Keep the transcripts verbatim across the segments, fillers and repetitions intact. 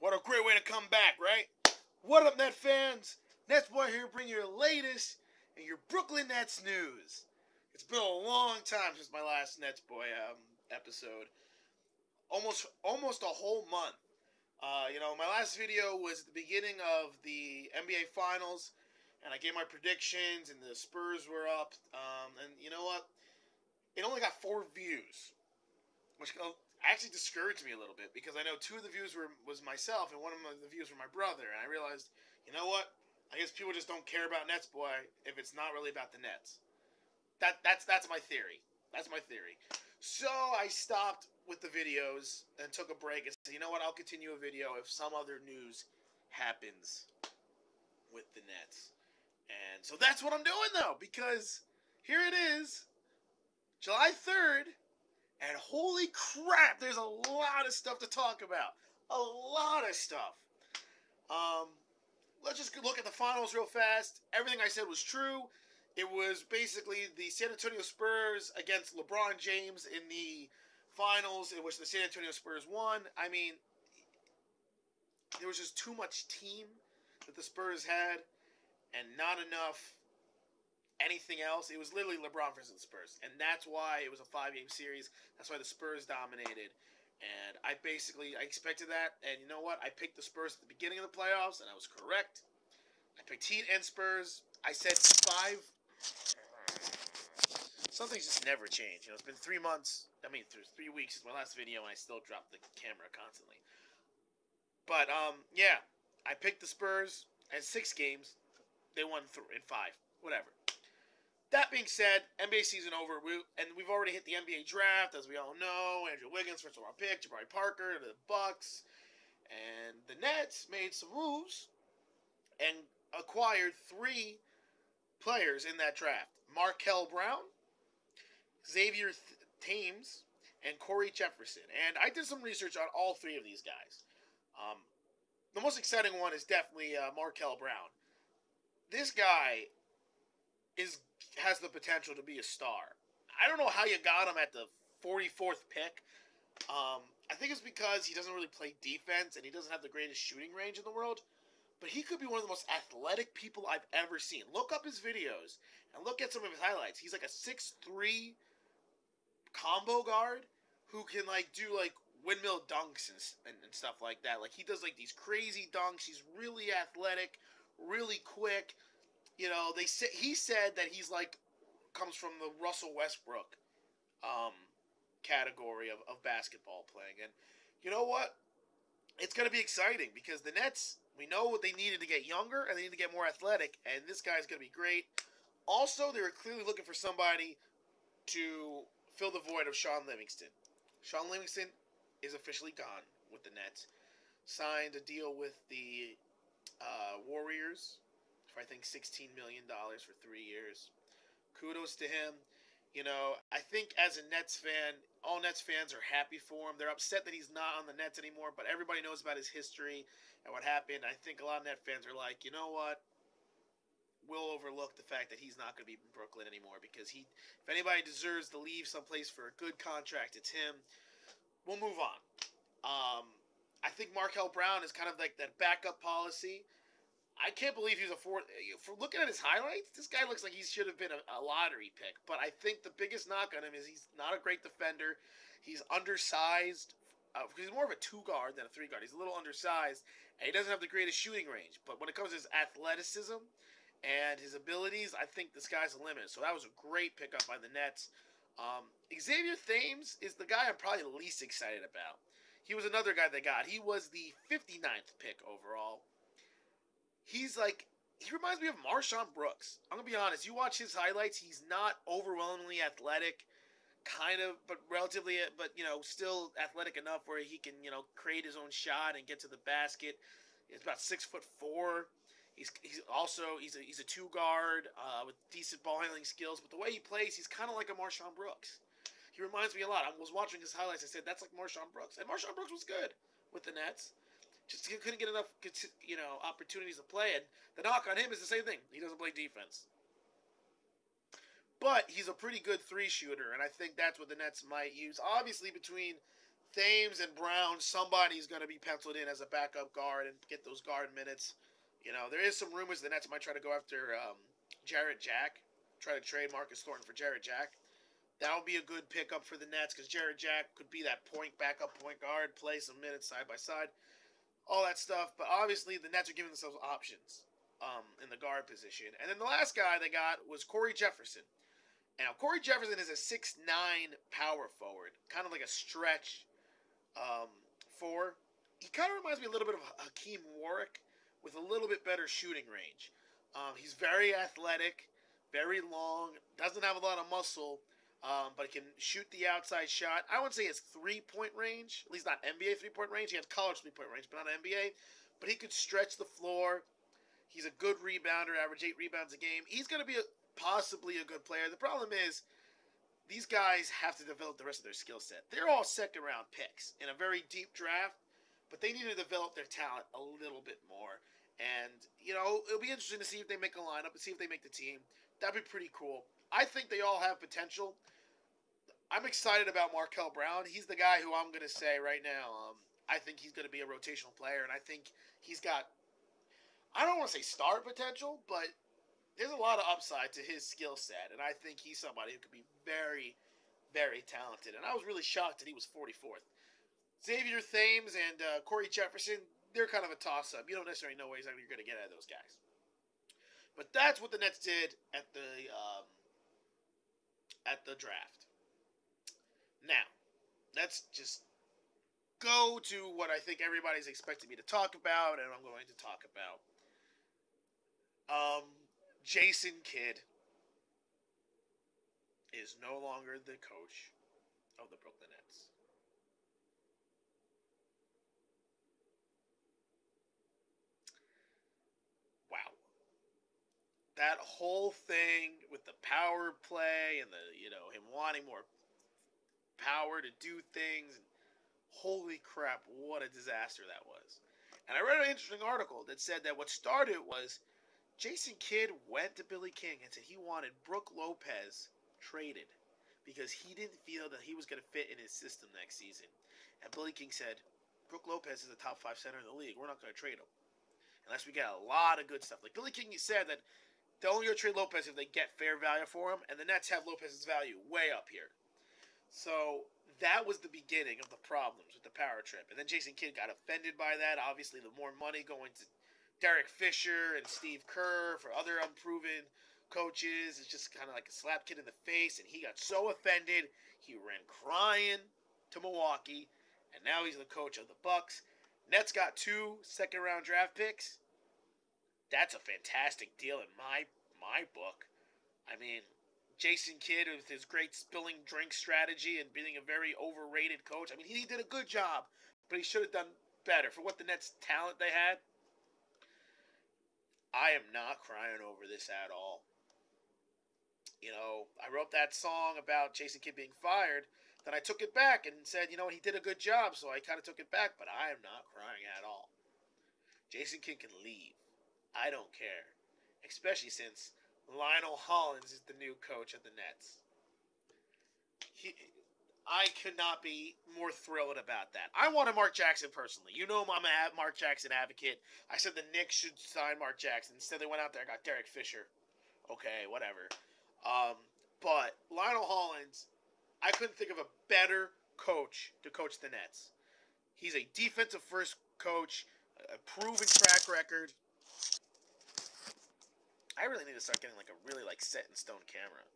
What a great way to come back, right? What up, Net fans? NetsBoy here, bringing your latest and your Brooklyn Nets news. It's been a long time since my last NetsBoy um, episode. Almost, almost a whole month. Uh, you know, my last video was the beginning of the N B A Finals, and I gave my predictions, and the Spurs were up. Um, and you know what? It only got four views, which actually discouraged me a little bit, because I know two of the views were was myself, and one of the views were my brother. And I realized, you know what? I guess people just don't care about NetsBoy if it's not really about the Nets. That that's that's my theory. That's my theory. So I stopped with the videos and took a break and said, you know what, I'll continue a video if some other news happens with the Nets. And so that's what I'm doing, though, because here it is, July third, and holy crap, there's a lot of stuff to talk about. A lot of stuff. Um, let's just look at the finals real fast. Everything I said was true. It was basically the San Antonio Spurs against LeBron James in the finals, in which the San Antonio Spurs won. I mean, there was just too much team that the Spurs had and not enough anything else. It was literally LeBron versus the Spurs, and that's why it was a five-game series. That's why the Spurs dominated, and I basically I expected that, and you know what? I picked the Spurs at the beginning of the playoffs, and I was correct. I picked Heat and Spurs. I said five. Some things just never change. You know, it's been three months. I mean, three weeks is my last video, and I still drop the camera constantly. But um, yeah, I picked the Spurs at six games. They won th- in five. Whatever. That being said, N B A season over, we, and we've already hit the N B A draft, as we all know. Andrew Wiggins, first round pick, Jabari Parker, the Bucks, and the Nets made some moves and acquired three players in that draft: Markel Brown, Xavier Thames, and Corey Jefferson. And I did some research on all three of these guys. Um, the most exciting one is definitely uh, Markel Brown. This guy is has the potential to be a star. I don't know how you got him at the forty-fourth pick. Um, I think it's because he doesn't really play defense and he doesn't have the greatest shooting range in the world. But he could be one of the most athletic people I've ever seen. Look up his videos and look at some of his highlights. He's like a six three combo guard who can like do like windmill dunks and, and, and stuff like that. Like he does like these crazy dunks. He's really athletic, really quick. You know, they say, he said that he's like comes from the Russell Westbrook um, category of, of basketball playing. And you know what? It's going to be exciting because the Nets, we know what they needed to get younger, and they need to get more athletic, and this guy's going to be great. Also, they were clearly looking for somebody to fill the void of Shaun Livingston. Shaun Livingston is officially gone with the Nets. Signed a deal with the uh, Warriors for, I think, sixteen million dollars for three years. Kudos to him. You know, I think as a Nets fan, all Nets fans are happy for him. They're upset that he's not on the Nets anymore, but everybody knows about his history and what happened. I think a lot of Nets fans are like, you know what? We'll overlook the fact that he's not going to be in Brooklyn anymore because he, if anybody deserves to leave someplace for a good contract, it's him. We'll move on. Um, I think Markel Brown is kind of like that backup policy. I can't believe he's a fourth. For looking at his highlights, this guy looks like he should have been a, a lottery pick. But I think the biggest knock on him is he's not a great defender. He's undersized. Uh, he's more of a two guard than a three guard. He's a little undersized, and he doesn't have the greatest shooting range. But when it comes to his athleticism and his abilities, I think this guy's a limit. So that was a great pickup by the Nets. Um, Xavier Thames is the guy I'm probably the least excited about. He was another guy they got. He was the fifty-ninth pick overall. He's like, he reminds me of MarShon Brooks. I'm going to be honest. You watch his highlights, he's not overwhelmingly athletic, kind of, but relatively, but, you know, still athletic enough where he can, you know, create his own shot and get to the basket. He's about six foot four. He's, he's also, he's a, he's a two guard uh, with decent ball handling skills, but the way he plays, he's kind of like a MarShon Brooks. He reminds me a lot. I was watching his highlights. I said, that's like MarShon Brooks. And MarShon Brooks was good with the Nets. Just couldn't get enough, you know, opportunities to play, and the knock on him is the same thing. He doesn't play defense. But he's a pretty good three-shooter, and I think that's what the Nets might use. Obviously, between Thames and Brown, somebody's going to be penciled in as a backup guard and get those guard minutes. You know, there is some rumors the Nets might try to go after um, Jarrett Jack, try to trade Marcus Thornton for Jarrett Jack. That would be a good pickup for the Nets because Jarrett Jack could be that point, backup point guard, play some minutes side by side, all that stuff. But obviously, the Nets are giving themselves options um, in the guard position. And then the last guy they got was Corey Jefferson. Now, Corey Jefferson is a six nine power forward, kind of like a stretch um, four. He kind of reminds me a little bit of Hakeem Warwick with a little bit better shooting range. Um, he's very athletic, very long, doesn't have a lot of muscle, um, but he can shoot the outside shot. I wouldn't say his three-point range, at least not N B A three-point range. He has college three-point range, but not N B A. But he could stretch the floor. He's a good rebounder, average eight rebounds a game. He's going to be a possibly a good player. The problem is these guys have to develop the rest of their skill set. They're all second round picks in a very deep draft, but they need to develop their talent a little bit more. And, you know, it'll be interesting to see if they make a lineup and see if they make the team. That'd be pretty cool. I think they all have potential. I'm excited about Markel Brown. He's the guy who I'm going to say right now, um, I think he's going to be a rotational player, and I think he's got, I don't want to say star potential, but there's a lot of upside to his skill set, and I think he's somebody who could be very, very talented. And I was really shocked that he was forty-fourth. Xavier Thames and uh, Corey Jefferson, they're kind of a toss-up. You don't necessarily know what exactly you're going to get out of those guys. But that's what the Nets did at the um, at the draft. Now, let's just go to what I think everybody's expecting me to talk about, and I'm going to talk about. Um... Jason Kidd is no longer the coach of the Brooklyn Nets. Wow. That whole thing with the power play and the, you know, him wanting more power to do things. Holy crap, what a disaster that was. And I read an interesting article that said that what started was Jason Kidd went to Billy King and said he wanted Brook Lopez traded because he didn't feel that he was going to fit in his system next season. And Billy King said, Brook Lopez is a top five center in the league. We're not going to trade him unless we get a lot of good stuff. Like Billy King said that they're only going to trade Lopez if they get fair value for him, and the Nets have Lopez's value way up here. So that was the beginning of the problems with the power trip. And then Jason Kidd got offended by that. Obviously, the more money going to Derek Fisher and Steve Kerr for other unproven coaches. It's just kind of like a slap kid in the face, and he got so offended, he ran crying to Milwaukee, and now he's the coach of the Bucks. Nets got two second-round draft picks. That's a fantastic deal in my my book. I mean, Jason Kidd with his great spilling drink strategy and being a very overrated coach. I mean, he did a good job, but he should have done better for what the Nets' talent they had. I am not crying over this at all. You know, I wrote that song about Jason Kidd being fired. Then I took it back and said, you know, he did a good job, so I kind of took it back. But I am not crying at all. Jason Kidd can leave. I don't care. Especially since Lionel Hollins is the new coach of the Nets. He, I could not be more thrilled about that. I wanted Mark Jackson personally. You know I'm a Mark Jackson advocate. I said the Knicks should sign Mark Jackson. Instead, they went out there and got Derek Fisher. Okay, whatever. Um, but Lionel Hollins, I couldn't think of a better coach to coach the Nets. He's a defensive-first coach, a proven track record. I really need to start getting like a really like set-in-stone camera.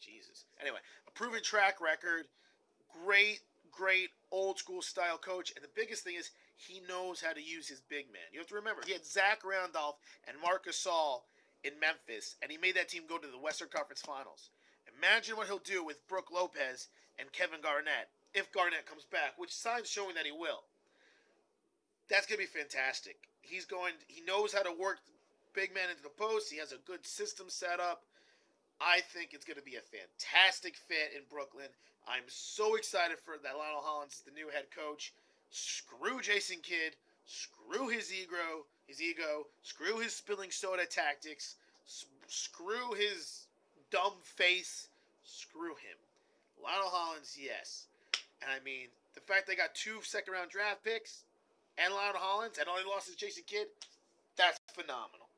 Jesus. Anyway, a proven track record. Great, great old-school style coach. And the biggest thing is he knows how to use his big man. You have to remember, he had Zach Randolph and Marcus Saul in Memphis, and he made that team go to the Western Conference Finals. Imagine what he'll do with Brook Lopez and Kevin Garnett, if Garnett comes back, which signs showing that he will. That's going to be fantastic. He's going. He knows how to work big man into the post. He has a good system set up. I think it's going to be a fantastic fit in Brooklyn. I'm so excited for that. Lionel Hollins is the new head coach. Screw Jason Kidd. Screw his ego. His ego. Screw his spilling soda tactics. S screw his dumb face. Screw him. Lionel Hollins, yes. And I mean, the fact they got two second-round draft picks and Lionel Hollins and all he lost is Jason Kidd, that's phenomenal.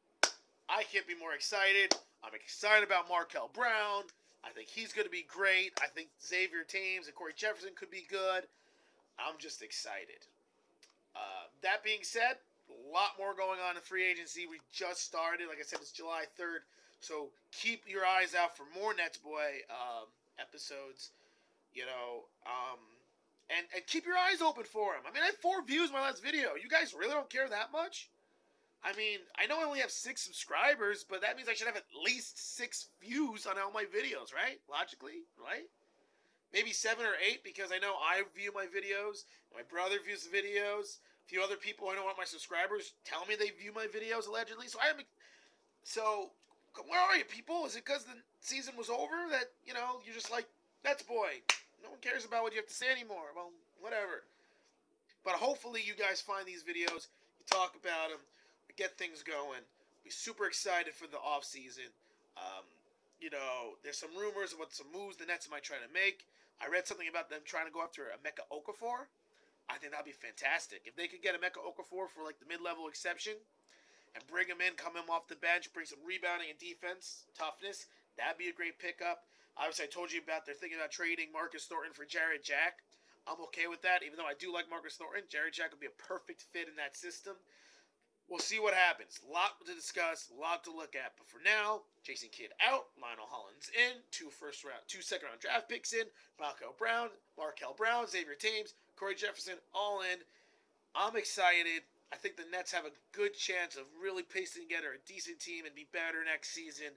I can't be more excited. I'm excited about Markel Brown. I think he's going to be great. I think Xavier Thames and Corey Jefferson could be good. I'm just excited. Uh, that being said, a lot more going on in free agency. We just started. Like I said, it's July third. So keep your eyes out for more NetsBoy um, episodes. You know, um, and, and keep your eyes open for him. I mean, I had four views in my last video. You guys really don't care that much? I mean, I know I only have six subscribers, but that means I should have at least six views on all my videos, right? Logically, right? Maybe seven or eight, because I know I view my videos, my brother views the videos, a few other people I don't want my subscribers tell me they view my videos allegedly. So I'm, so where are you people? Is it because the season was over that, you know, you're just like, that's boy. No one cares about what you have to say anymore. Well, whatever. But hopefully you guys find these videos, you talk about them, get things going. We're super excited for the offseason. Um, you know, there's some rumors about some moves the Nets might try to make. I read something about them trying to go after Emeka Okafor. I think that'd be fantastic. If they could get Emeka Okafor for, like, the mid-level exception and bring him in, come him off the bench, bring some rebounding and defense, toughness, that'd be a great pickup. Obviously, I told you about they're thinking about trading Marcus Thornton for Jarrett Jack. I'm okay with that, even though I do like Marcus Thornton. Jarrett Jack would be a perfect fit in that system. We'll see what happens. A lot to discuss, a lot to look at. But for now, Jason Kidd out, Lionel Hollins in, two first round, two second round draft picks in, Markel Brown, Markel Brown, Xavier Thames, Corey Jefferson, all in. I'm excited. I think the Nets have a good chance of really piecing together a decent team and be better next season.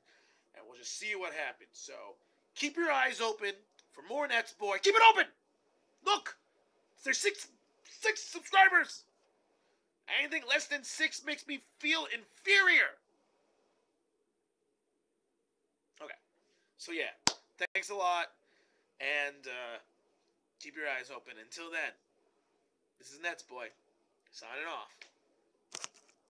And we'll just see what happens. So keep your eyes open for more Nets boy. Keep it open. Look, there's six six subscribers. Anything less than six makes me feel inferior. Okay. So, yeah. Thanks a lot. And uh, keep your eyes open. Until then, this is NetsBoy signing off.